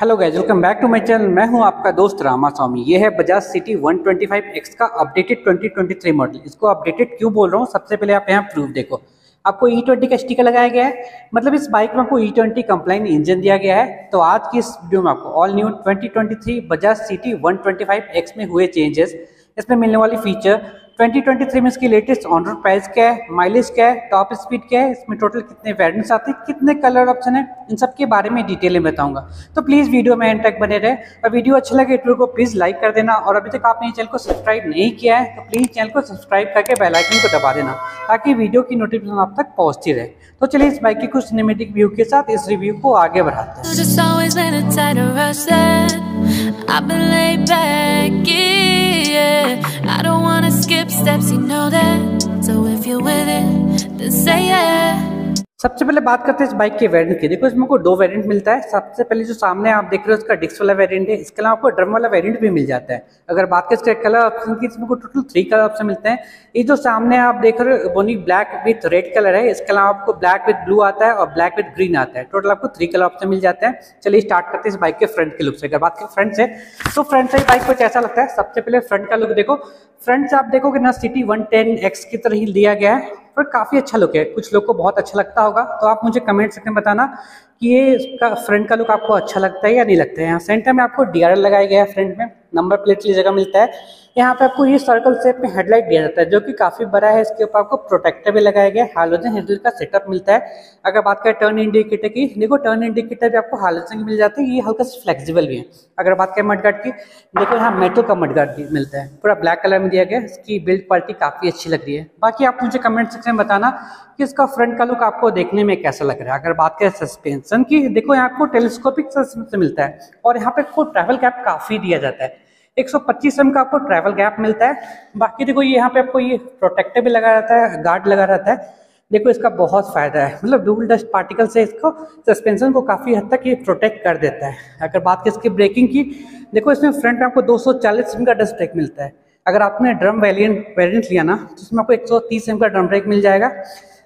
Hello guys, welcome back to my channel. मैं हूं आपका दोस्त रामा स्वामी। ये है बजाज सीटी 125 X का अपडेटेड 2023 मॉडल। इसको अपडेटेड क्यों बोल रहा हूं, सबसे पहले आप यहां प्रूफ देखो। आपको E20 का स्टिकर लगाया गया है, मतलब इस बाइक में आपको E20 कंप्लाइंट इंजन दिया गया है। तो आज की इस वीडियो में आपको ऑल न्यू 2023 बजाज सीटी 125 X में हुए चेंजेस, इसमें मिलने वाली फीचर, 2023 में इसकी लेटेस्ट ऑन रोड प्राइस क्या है, माइलेज क्या है, टॉप स्पीड क्या है, इसमें टोटल कितने वेरिएंट्स आते हैं, कितने कलर ऑप्शन है, इन सब के बारे में डिटेल में बताऊंगा। तो प्लीज़ वीडियो में एंड तक बने रहे। और वीडियो अच्छा लगे वीडियो को प्लीज़ लाइक कर देना। और अभी तक आपने चैनल को सब्सक्राइब नहीं किया है तो प्लीज़ चैनल को सब्सक्राइब करके बेल आइकन को दबा देना, ताकि वीडियो की नोटिफिकेशन आप तक पहुँचती रहे। तो चलिए इस बाइक की कुछ सिनेमेटिक व्यू के साथ इस रिव्यू को आगे बढ़ाते हैं। I don't wanna skip steps, you know that. So if you're with it, then say yeah. सबसे पहले बात करते हैं इस बाइक के वेरिएंट की। देखो, इसमें आपको दो वेरिएंट मिलता है। सबसे पहले जो सामने आप देख रहे हो उसका डिस्क वाला वेरिएंट है। इसके अलावा आपको ड्रम वाला वेरिएंट भी मिल जाता है। अगर बात करें इसका कलर ऑप्शन की, इसमें को टोटल 3 कलर ऑप्शन मिलते हैं। ये जो सामने आप देख रहे हो ebony black with red colour है। इसके अलावा आपको ब्लैक विथ ब्लू आता है और ब्लैक विथ ग्रीन आता है। टोटल आपको 3 कलर ऑप्शन मिल जाते हैं। चलिए स्टार्ट करते हैं इस बाइक के फ्रंट के लुक से। अगर बात करें फ्रंट से, तो फ्रंट से बाइक को कैसा लगता है, सबसे पहले फ्रंट का लुक देखो। फ्रंट से आप देखोगे ना CT110X की तरह ही दिया गया है, पर काफ़ी अच्छा लुक है। कुछ लोग को बहुत अच्छा लगता होगा, तो आप मुझे कमेंट सेक्शन में बताना कि ये इसका फ्रंट का लुक आपको अच्छा लगता है या नहीं लगता है। यहाँ सेंटर में आपको DRL लगाया गया है, फ्रंट में नंबर प्लेट की जगह मिलता है। यहाँ पे आपको ये सर्कल शेप में हेडलाइट दिया जाता है जो कि काफ़ी बड़ा है। इसके ऊपर आपको प्रोटेक्टर भी लगाया गया है, हैलोजन हेडलाइट का सेटअप मिलता है। अगर बात करें टर्न इंडिकेटर की, देखो टर्न इंडिकेटर भी आपको हैलोजन की मिल जाते हैं। ये हल्का सा फ्लेक्सिबल भी है। अगर बात करें मडगार्ड की, देखो यहाँ मेटल का मडगार्ड भी मिलता है, पूरा ब्लैक कलर में दिया गया है। इसकी बिल्ड क्वालिटी काफ़ी अच्छी लग रही है। बाकी आप मुझे कमेंट सेक्शन में बताना कि इसका फ्रंट का लुक आपको देखने में कैसा लग रहा है। अगर बात करें सस्पेंसन की, देखो यहाँ आपको टेलीस्कोपिक सस्पेंसन मिलता है और यहाँ पे आपको ट्रैवल गैप काफ़ी दिया जाता है, 125 mm का आपको ट्रैवल गैप मिलता है। बाकी देखो यहाँ पे आपको ये प्रोटेक्टर भी लगा रहता है, गार्ड लगा रहता है। देखो इसका बहुत फायदा है, मतलब धूल डस्ट पार्टिकल से इसको सस्पेंशन को काफ़ी हद तक ये प्रोटेक्ट कर देता है। अगर बात करें इसकी ब्रेकिंग की, देखो इसमें फ्रंट में आपको 240 mm का डस्ट ब्रेक मिलता है। अगर आपने ड्रम वेरिएंट लिया ना तो इसमें आपको 130 mm का ड्रम ब्रेक मिल जाएगा।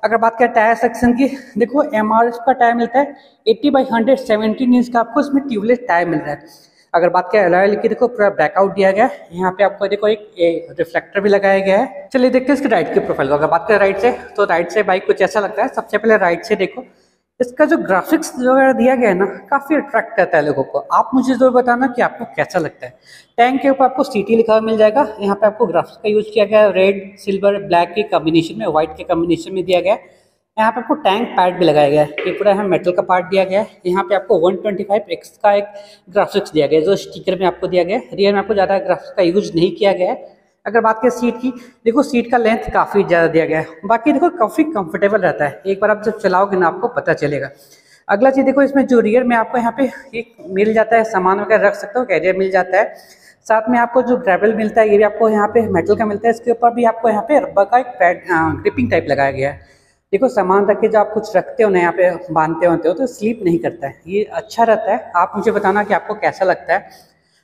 अगर बात करें टायर सेक्शन की, देखो MRF का टायर मिलता है, 80/117 इंच का आपको इसमें ट्यूबलेस टायर मिल रहा है। अगर बात करें अलॉय की, देखो पूरा ब्लैकआउट दिया गया है। यहाँ पे आपको देखो एक रिफ्लेक्टर भी लगाया गया है। चलिए देखते हैं इसके राइट के प्रोफाइल को। अगर बात करें राइट से, तो राइट से बाइक कुछ ऐसा लगता है। सबसे पहले राइट से देखो, इसका जो ग्राफिक्स वगैरह दिया गया है ना, काफ़ी अट्रैक्ट करता है लोगों को। आप मुझे जरूर बताना कि आपको कैसा लगता है। टैंक के ऊपर आपको CT लिखा हुआ मिल जाएगा। यहाँ पे आपको ग्राफिक्स का यूज़ किया गया है, रेड सिल्वर ब्लैक के कॉम्बिनेशन में, व्हाइट के कॉम्बिनेशन में दिया गया है। यहाँ पे आपको टैंक पैड भी लगाया गया है, ये पूरा यहाँ मेटल का पार्ट दिया गया है। यहाँ पे आपको 125X का एक ग्राफिक्स दिया गया है जो स्टिकर में आपको दिया गया है। रियर में आपको ज़्यादा ग्राफिक्स का यूज़ नहीं किया गया है। अगर बात करें सीट की, देखो सीट का लेंथ काफ़ी ज़्यादा दिया गया है। बाकी देखो काफ़ी कंफर्टेबल रहता है, एक बार आप जब चलाओगे ना आपको पता चलेगा। अगला चीज़ देखो, इसमें जो रियर में आपको यहाँ पे एक मिल जाता है, सामान वगैरह रख सकते हो, कैरियर मिल जाता है। साथ में आपको जो ग्रेवल मिलता है ये भी आपको यहाँ पे मेटल का मिलता है। इसके ऊपर भी आपको यहाँ पे रबर का एक पैड ग्रिपिंग टाइप लगाया गया है। देखो सामान रख के जब आप कुछ रखते हो ना, यहाँ पे बांधते होते हो तो स्लिप नहीं करता है, ये अच्छा रहता है। आप मुझे बताना कि आपको कैसा लगता है।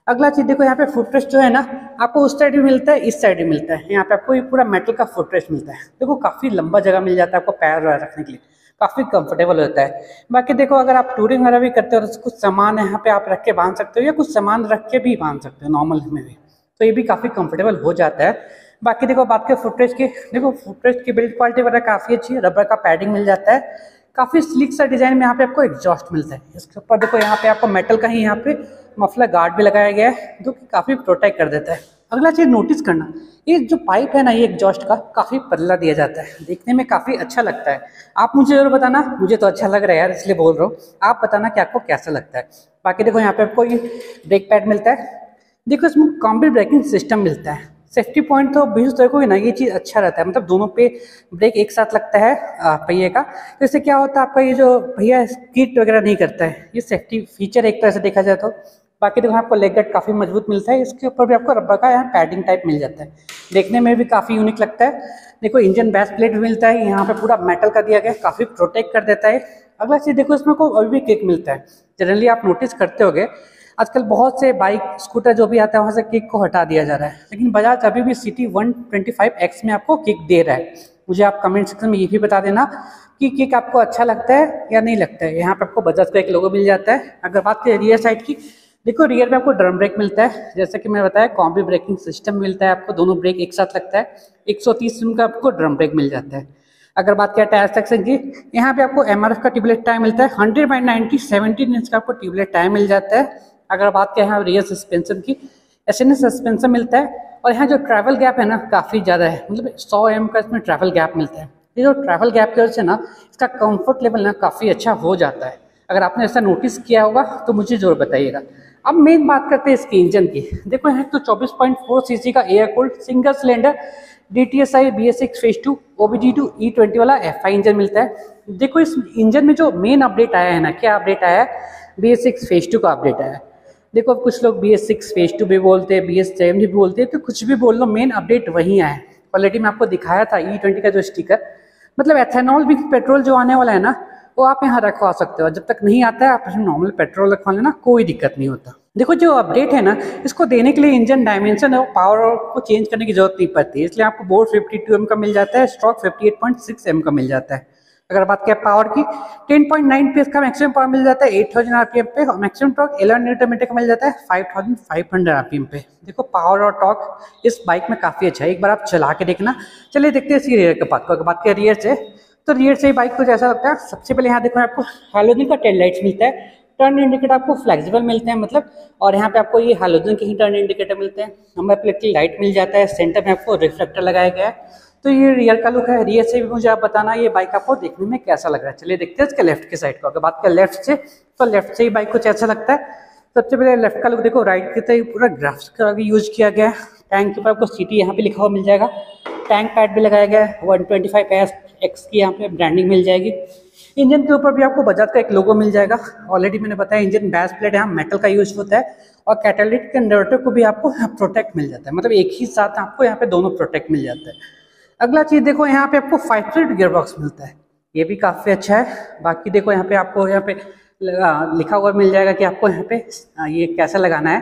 अगला चीज़ देखो, यहाँ पे फुटरेस्ट जो है ना आपको उस साइड भी मिलता है, इस साइड भी मिलता है। यहाँ पे आपको ये पूरा मेटल का फुटरेस्ट मिलता है। देखो काफ़ी लंबा जगह मिल जाता है आपको पैर रखने के लिए, काफ़ी कंफर्टेबल होता है। बाकी देखो अगर आप टूरिंग वगैरह भी करते हो तो कुछ सामान यहाँ पे आप रख के बांध सकते हो, या कुछ सामान रख के भी बांध सकते हो नॉर्मल में भी, तो ये भी काफ़ी कंफर्टेबल हो जाता है। बाकी देखो बात करें फुटरेस्ट की, देखो फुटरेस्ट की बिल्ड क्वालिटी वगैरह काफ़ी अच्छी है, रबर का पैडिंग मिल जाता है, काफ़ी स्लिक सा डिज़ाइन में। यहाँ पे आपको एग्जॉस्ट मिलता है। इसके ऊपर देखो यहाँ पे आपको मेटल का ही यहाँ पे मफलर गार्ड भी लगाया गया है जो कि काफ़ी प्रोटेक्ट कर देता है। अगला चीज़ नोटिस करना, ये जो पाइप है ना ये एग्जॉस्ट का काफ़ी पतला दिया जाता है, देखने में काफ़ी अच्छा लगता है। आप मुझे ज़रूर बताना, मुझे तो अच्छा लग रहा है यार इसलिए बोल रहा हूँ, आप बताना कि आपको कैसा लगता है। बाकी देखो यहाँ पे आपको ये ब्रेक पैड मिलता है। देखो इसमें कॉम्बी ब्रेकिंग सिस्टम मिलता है। सेफ्टी पॉइंट तो भी देखोगे ना, ये चीज़ अच्छा रहता है, मतलब दोनों पे ब्रेक एक साथ लगता है पहिए का, तो इससे क्या होता है आपका ये जो पहिया स्किड वगैरह नहीं करता है, ये सेफ्टी फीचर एक तरह से देखा जाए तो। बाकी देखो आपको लेग गार्ड काफ़ी मजबूत मिलता है। इसके ऊपर भी आपको रबर का यहाँ पैडिंग टाइप मिल जाता है, देखने में भी काफ़ी यूनिक लगता है। देखो इंजन बैस प्लेट भी मिलता है, यहाँ पर पूरा मेटल का दिया गया, काफ़ी प्रोटेक्ट कर देता है। अगला चीज़ देखो, इसमें को और भी किक मिलता है। जनरली आप नोटिस करते होगे आजकल बहुत से बाइक स्कूटर जो भी आता है वहाँ से किक को हटा दिया जा रहा है, लेकिन बजाज अभी भी CT125X में आपको किक दे रहा है। मुझे आप कमेंट सेक्शन में ये भी बता देना कि किक आपको अच्छा लगता है या नहीं लगता है। यहाँ पे आपको बजाज का एक लोगो मिल जाता है। अगर बात करें रियर साइड की, देखो रियर में आपको ड्रम ब्रेक मिलता है, जैसे कि मैंने बताया कॉम्बी ब्रेकिंग सिस्टम मिलता है, आपको दोनों ब्रेक एक साथ लगता है। 130 Nm का आपको ड्रम ब्रेक मिल जाता है। अगर बात करें टायर सेक्शन की, यहाँ पे आपको MRF का ट्यूबलेट टायर मिलता है 100/90 17 इंच का आपको ट्यूबलेट टायर मिल जाता है। अगर बात करें यहाँ रियर सस्पेंशन की, SNS सस्पेंशन मिलता है और यहाँ जो ट्रैवल गैप है ना काफ़ी ज़्यादा है, मतलब 100 mm का इसमें ट्रैवल गैप मिलता है। ये जो ट्रैवल गैप की वजह से ना इसका कंफर्ट लेवल ना काफ़ी अच्छा हो जाता है। अगर आपने ऐसा नोटिस किया होगा तो मुझे ज़रूर बताइएगा। अब मेन बात करते हैं इसके इंजन की। देखो यहाँ तो 24.4 सीसी का air cooled single cylinder DTSI BS6 phase 2 OBD2 E20 वाला FI इंजन मिलता है। देखो इस इंजन में जो मेन अपडेट आया है ना, क्या अपडेट आया है? BS6 फेज 2 का अपडेट आया है। देखो अब कुछ लोग BS6 फेज 2 भी बोलते हैं, BS7 भी बोलते हैं, तो कुछ भी बोल लो, मेन अपडेट वहीं आया है। क्वालिटी में आपको दिखाया था E20 का जो स्टिकर, मतलब एथेनॉल विथ पेट्रोल जो आने वाला है ना वो आप यहाँ रखवा सकते हो। जब तक नहीं आता है आप नॉर्मल पेट्रोल रखवा लेना, कोई दिक्कत नहीं होता। देखो जो अपडेट है ना इसको देने के लिए इंजन डायमेंशन और पावर को चेंज करने की जरूरत नहीं पड़ती, इसलिए आपको बोर 52 mm का मिल जाता है, स्ट्रोक 58.6 mm का मिल जाता है। अगर बात करें पावर की, 10.9 PS का मैक्सिमम पावर मिल जाता है 8000 RPM पे, और मैक्सिमम टॉर्क 11 Nm का मिल जाता है 5500 RPM पे। देखो पावर और टॉर्क इस बाइक में काफ़ी अच्छा है, एक बार आप चला के देखना। चलिए देखते हैं इसकी रियर के पार्ट को। अगर बात करें रियर से, तो रियर से ही बाइक को जैसा लगता है। सबसे पहले यहाँ देखो आपको हैलोजन का टेल लाइट्स मिलता है, टर्न इंडिकेटर आपको फ्लेक्सिबल मिलते हैं, मतलब और यहाँ पे आपको ये हैलोजन के ही टर्न इंडिकेटर मिलते हैं। हमें प्लेटली लाइट मिल जाता है, सेंटर में आपको रिफ्लेक्टर लगाया गया है। तो ये रियर का लुक है। रियर से भी मुझे आप बताना ये बाइक आपको देखने में कैसा लग रहा है। चलिए देखते हैं इसके लेफ्ट के साइड को। अगर बात करें लेफ्ट से, तो लेफ्ट से ही बाइक कुछ ऐसा लगता है। सबसे पहले लेफ्ट का लुक देखो, राइट की तरफ पूरा ग्राफ्स का भी यूज किया गया है। टैंक के ऊपर आपको CT यहाँ पे लिखा हुआ मिल जाएगा, टैंक पैड भी लगाया गया है, 125 X की यहाँ पे ब्रांडिंग मिल जाएगी। इंजन के ऊपर भी आपको बजाज का एक लोगो मिल जाएगा। ऑलरेडी मैंने बताया इंजन बैस प्लेट यहाँ मेटल का यूज होता है, और कैटालिटिक कन्वर्टर को भी आपको प्रोटेक्ट मिल जाता है, मतलब एक ही साथ आपको यहाँ पे दोनों प्रोटेक्ट मिल जाता है। अगला चीज़ देखो, यहाँ पे आपको 5 स्पीड गियर बॉक्स मिलता है, ये भी काफ़ी अच्छा है। बाकी देखो यहाँ पे आपको यहाँ पे लिखा हुआ मिल जाएगा कि आपको यहाँ पे ये कैसा लगाना है।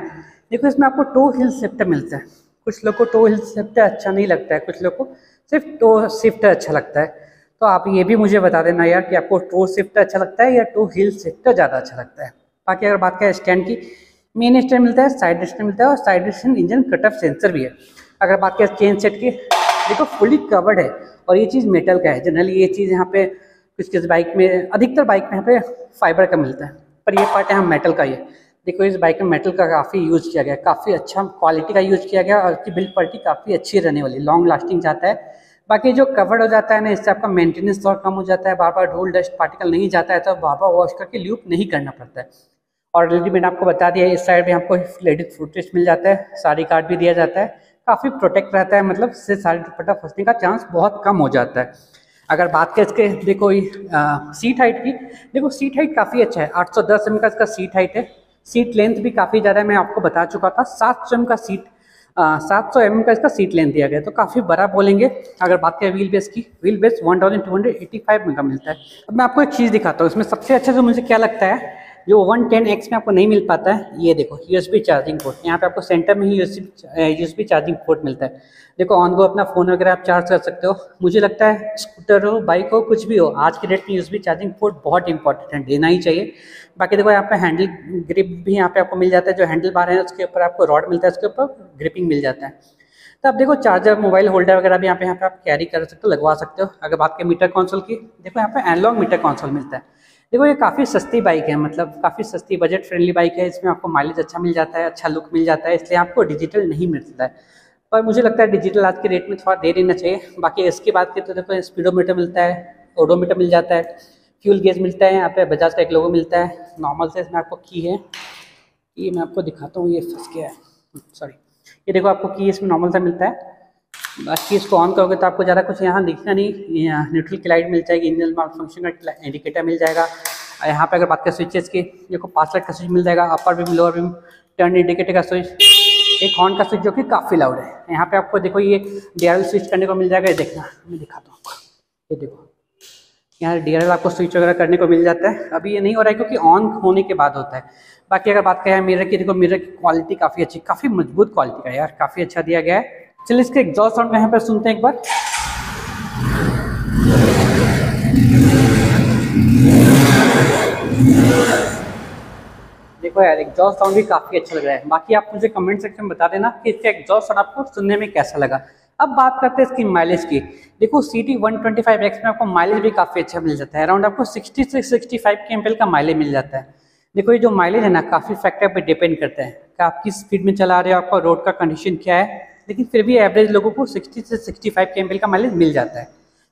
देखो इसमें आपको टो हिल शिफ्टर मिलता है। कुछ लोग को टो हिल शिफ्टर अच्छा नहीं लगता है, कुछ लोग को सिर्फ टो शिफ्टर अच्छा लगता है। तो आप ये भी मुझे बता देना यार कि आपको टो शिफ्टर अच्छा लगता है या टो हिल शिफ्टर ज़्यादा अच्छा लगता है। बाकी अगर बात करें स्टैंड की, मेन स्टैंड मिलता है, साइड स्टैंड मिलता है, और side stand engine cut off sensor भी है। अगर बात करें चेन सेट की, देखो फुली कवर्ड है, और ये चीज़ मेटल का है। जनरली ये चीज़ यहाँ पे कुछ बाइक में, अधिकतर बाइक में यहाँ पे फाइबर का मिलता है, पर ये पार्ट यहाँ मेटल का ही है। देखो इस बाइक में मेटल का काफ़ी यूज़ किया गया, काफ़ी अच्छा क्वालिटी का यूज़ किया गया, और इसकी बिल्ड क्वालिटी काफ़ी अच्छी रहने वाली, लॉन्ग लास्टिंग जाता है। बाकी जो कवर्ड हो जाता है ना इससे आपका मेंटेनेंस थोड़ा कम हो जाता है, बार बार धूल डस्ट पार्टिकल नहीं जाता है, तो बार बार वॉश करके ल्यूप नहीं करना पड़ता है। ऑलरेडी मैंने आपको बता दिया, इस साइड में आपको LED फुटरेस्ट मिल जाता है, सारी कार्ड भी दिया जाता है, काफ़ी प्रोटेक्ट रहता है, मतलब इससे सारी दुपट्टा फंसने का चांस बहुत कम हो जाता है। अगर बात करें इसके देखो सीट हाइट की, देखो सीट हाइट काफ़ी अच्छा है, 810 mm का इसका सीट हाइट है। सीट लेंथ भी काफ़ी ज़्यादा है, मैं आपको बता चुका था 700 mm का सीट 700 mm का इसका सीट लेंथ दिया गया, तो काफ़ी बड़ा बोलेंगे। अगर बात करें व्हील बेस की, व्हील बेस 1285 mm का मिलता है। अब मैं आपको एक चीज़ दिखाता हूँ, इसमें सबसे अच्छा जो मुझे क्या लगता है जो 110X में आपको नहीं मिल पाता है, ये देखो USB चार्जिंग पोर्ट। यहाँ पे आपको सेंटर में ही USB चार्जिंग पोर्ट मिलता है। देखो ऑन गो अपना फ़ोन वगैरह आप चार्ज कर सकते हो। मुझे लगता है स्कूटर हो, बाइक हो, कुछ भी हो, आज के डेट में USB चार्जिंग पोर्ट बहुत इंपॉर्टेंट है, देना ही चाहिए। बाकी देखो यहाँ पे हैंडल ग्रिप भी यहाँ पे आपको मिल जाता है, जो हैंडल बार है उसके ऊपर आपको रॉड मिलता है, उसके ऊपर ग्रिपिंग मिल जाता है। तो आप देखो चार्जर, मोबाइल होल्डर वगैरह भी यहाँ पे आप कैरी कर सकते हो, लगवा सकते हो। अगर बात करें मीटर कंसोल की, देखो यहाँ पे एनालॉग मीटर कंसोल मिलता है। देखो ये काफ़ी सस्ती बाइक है, मतलब काफ़ी सस्ती बजट फ्रेंडली बाइक है, इसमें आपको माइलेज अच्छा मिल जाता है, अच्छा लुक मिल जाता है, इसलिए आपको डिजिटल नहीं मिलता है। पर मुझे लगता है डिजिटल आज के रेट में थोड़ा दे देना चाहिए। बाकी इसकी बात करें तो देखो स्पीडोमीटर मिलता है, ओडोमीटर मिल जाता है, फ्यूल गेज मिलता है, यहाँ पे बजाज का एक लोगो मिलता है। नॉर्मल से इसमें आपको की है, ये मैं आपको दिखाता हूँ, ये फंस गया है, सॉरी। ये देखो आपको की इसमें नॉर्मल सा मिलता है। बाकी इसको ऑन करोगे तो आपको ज़्यादा कुछ यहाँ दिखना नहीं, न्यूट्रल की लाइट मिल जाएगी, इंजन फंक्शन का इंडिकेटर मिल जाएगा। यहाँ पे अगर बात करें स्विचेस की, देखो 5 लाइट का स्विच मिल जाएगा, upper beam, lower beam, turn indicator का स्विच, एक हॉर्न का स्विच जो कि काफ़ी लाउड है। यहाँ पे आपको देखो ये DRL स्विच करने को मिल जाएगा, ये देखना, मैं दिखाता हूँ आपको, ये देखो यहाँ DRL आपको स्विच वगैरह करने को मिल जाता है। अभी ये नहीं हो रहा है क्योंकि ऑन होने के बाद होता है। बाकी अगर बात करें मिरर की, देखो मिरर की क्वालिटी काफ़ी अच्छी, काफ़ी मजबूत क्वालिटी का यार, काफ़ी अच्छा दिया गया है। चलिए इसके एग्जॉस्ट साउंड यहाँ पर सुनते हैं एक बार। देखो यार एग्जॉस्ट साउंड भी काफी अच्छा लग रहा है। बाकी आप मुझे कमेंट सेक्शन में बता देना कि इसका एग्जॉस्ट साउंड आपको सुनने में कैसा लगा। अब बात करते हैं इसकी माइलेज की। देखो सीटी 125X में आपको माइलेज भी काफी अच्छा मिल जाता है, अराउंड आपको 60 से 65 kmpl का माइलेज मिल जाता है। देखो ये जो माइलेज है ना काफी फैक्टर पर डिपेंड करता है कि आप किस स्पीड में चला रहे हो, आपका रोड का कंडीशन क्या है, लेकिन फिर भी एवरेज लोगों को 60 से 65 kmpl का माइलेज मिल जाता है।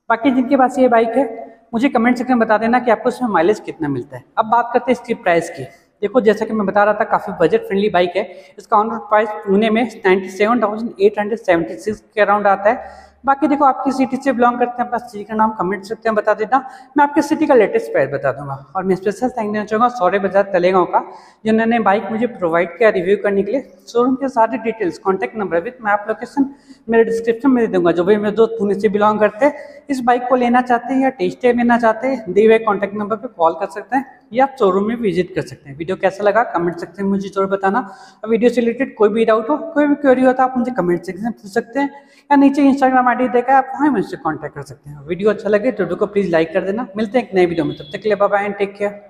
बाकी जिनके पास ये बाइक है मुझे कमेंट सेक्शन में बता देना कि आपको इसमें माइलेज कितना मिलता है। अब बात करते हैं इसकी प्राइस की। देखो जैसा कि मैं बता रहा था काफ़ी बजट फ्रेंडली बाइक है। इसका ऑन रोड प्राइस पुणे में 97,876 के अराउंड आता है। बाकी देखो आप किस सिटी से बिलोंग करते हैं, अपना सिटी का नाम कमेंट सेक्शन में बता देना, मैं आपके सिटी का लेटेस्ट प्राइस बता दूंगा। और मैं स्पेशल थैंक देना चाहूँगा सौरे बजाज तलेगांव का, जिन्होंने बाइक मुझे प्रोवाइड किया रिव्यू करने के लिए। शोरूम के सारे details, contact number with map location मेरे डिस्क्रिप्शन में दे दूंगा। जो भी मेरे दोस्त पुणे से बिलोंग करते हैं, इस बाइक को लेना चाहते हैं या टेस्ट ड्राइव लेना चाहते हैं, दिए हुए कॉन्टैक्ट नंबर पर कॉल कर सकते हैं या आप शोरूम में विजिट कर सकते हैं। वीडियो कैसा लगा कमेंट सेक्शन में मुझे जरूर बताना। और वीडियो से रिलेटेड कोई भी डाउट हो, कोई भी क्वेरी हो तो आप मुझे कमेंट सेक्शन में पूछ सकते हैं, या नीचे इंस्टाग्राम आईडी देखा है आप वहाँ मुझसे कॉन्टैक्ट कर सकते हैं। वीडियो अच्छा लगे तो वीडियो को प्लीज़ लाइक कर देना। मिलते हैं एक नए वीडियो में, तब तक के लिए bye bye and take care.